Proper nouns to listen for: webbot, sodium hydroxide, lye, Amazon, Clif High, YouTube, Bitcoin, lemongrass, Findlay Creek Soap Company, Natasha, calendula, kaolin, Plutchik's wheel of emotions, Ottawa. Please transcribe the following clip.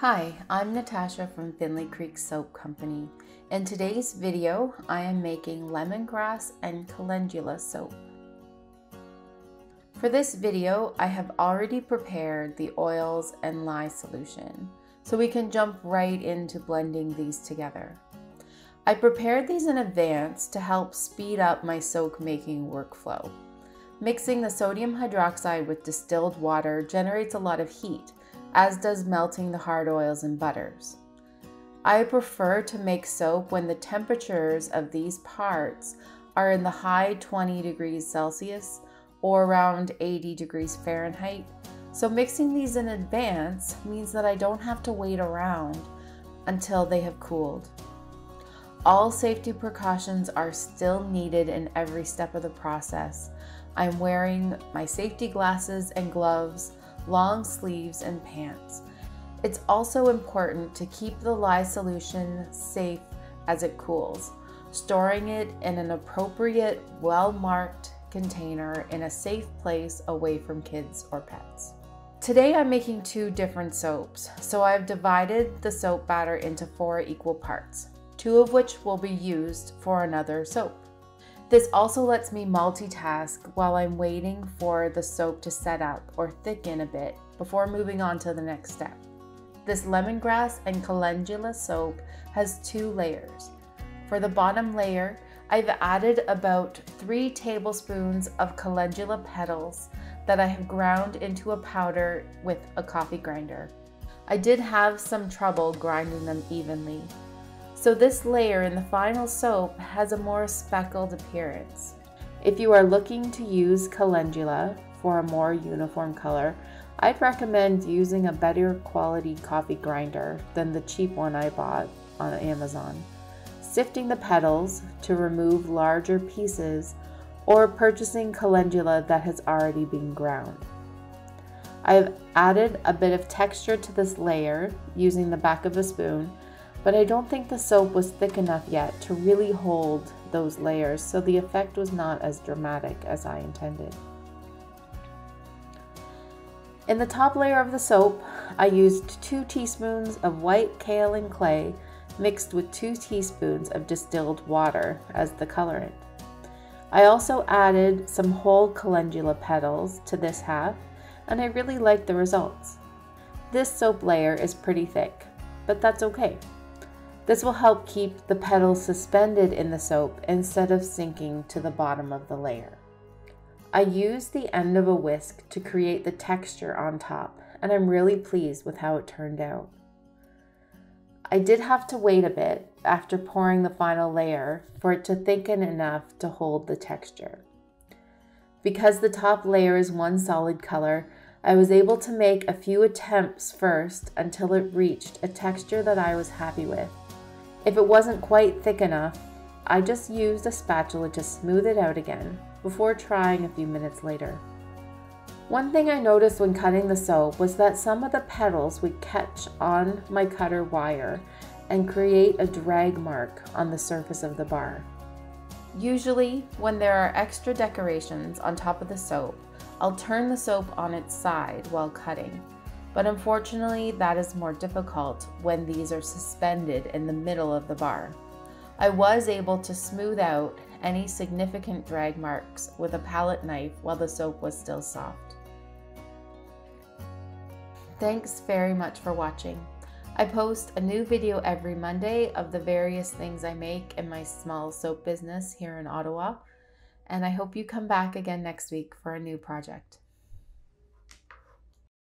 Hi, I'm Natasha from Findlay Creek Soap Company. In today's video, I am making lemongrass and calendula soap. For this video, I have already prepared the oils and lye solution, so we can jump right into blending these together. I prepared these in advance to help speed up my soap making workflow. Mixing the sodium hydroxide with distilled water generates a lot of heat, as does melting the hard oils and butters. I prefer to make soap when the temperatures of these parts are in the high 20 degrees Celsius or around 80 degrees Fahrenheit, so mixing these in advance means that I don't have to wait around until they have cooled. All safety precautions are still needed in every step of the process. I'm wearing my safety glasses and gloves, long sleeves and pants. It's also important to keep the lye solution safe as it cools, storing it in an appropriate, well-marked container in a safe place away from kids or pets. Today I'm making two different soaps, so I've divided the soap batter into 4 equal parts, 2 of which will be used for another soap. This also lets me multitask while I'm waiting for the soap to set up or thicken a bit before moving on to the next step. This lemongrass and calendula soap has 2 layers. For the bottom layer, I've added about 3 tablespoons of calendula petals that I have ground into a powder with a coffee grinder. I did have some trouble grinding them evenly, so this layer in the final soap has a more speckled appearance. If you are looking to use calendula for a more uniform color, I'd recommend using a better quality coffee grinder than the cheap one I bought on Amazon. Sifting the petals to remove larger pieces, or purchasing calendula that has already been ground. I've added a bit of texture to this layer using the back of a spoon, but I don't think the soap was thick enough yet to really hold those layers, so the effect was not as dramatic as I intended. In the top layer of the soap, I used 2 teaspoons of white kaolin clay mixed with 2 teaspoons of distilled water as the colorant. I also added some whole calendula petals to this half, and I really like the results. This soap layer is pretty thick, but that's okay. This will help keep the petals suspended in the soap instead of sinking to the bottom of the layer. I used the end of a whisk to create the texture on top, and I'm really pleased with how it turned out. I did have to wait a bit after pouring the final layer for it to thicken enough to hold the texture. Because the top layer is one solid color, I was able to make a few attempts first until it reached a texture that I was happy with. If it wasn't quite thick enough, I just used a spatula to smooth it out again before trying a few minutes later. One thing I noticed when cutting the soap was that some of the petals would catch on my cutter wire and create a drag mark on the surface of the bar. Usually, when there are extra decorations on top of the soap, I'll turn the soap on its side while cutting. But unfortunately, that is more difficult when these are suspended in the middle of the bar. I was able to smooth out any significant drag marks with a palette knife while the soap was still soft. Thanks very much for watching. I post a new video every Monday of the various things I make in my small soap business here in Ottawa, and I hope you come back again next week for a new project.